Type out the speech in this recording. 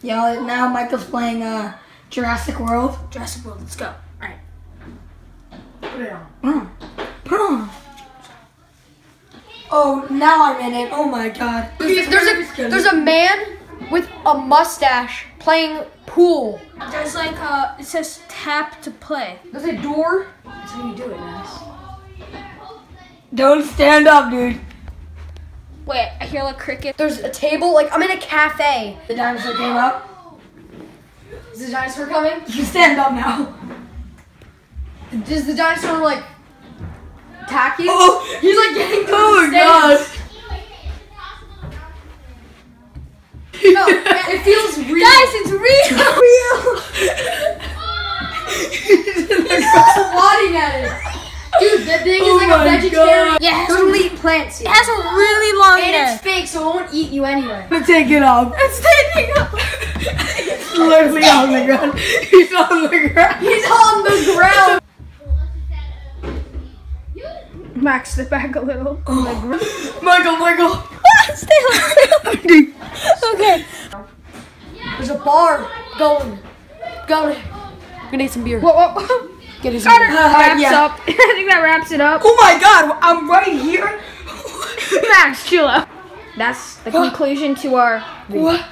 Y'all, now Michael's playing Jurassic World. Jurassic World, let's go. Alright. Put it on. Put it on. Oh, now I'm in it. Oh my god. There's a man with a mustache playing pool. There's like a, it says tap to play. There's a door. That's how you do it, guys. Don't stand up, dude. Wait, I hear like cricket. There's a table, like I'm in a cafe. The dinosaur came up. Is the dinosaur coming? You stand up now. Does the dinosaur like attack you? Oh, he's like getting to the gosh. No, it feels real. Guys, it's real. He's swatting at it. Dude, that thing is like a vegetarian. God. Yeah, it has really plants. It has a really long neck. And it's fake, so it won't eat you anyway. Take it off. It's taking off. It's literally on the ground. He's on the ground. He's on the ground. Max, sit back a little. Oh. Michael. Stay on. Okay. There's a bar going. We're gonna need some beer. Whoa. Get his wraps up. I think that wraps it up. Oh my god, I'm right here. Max, chill out. That's the conclusion to our video.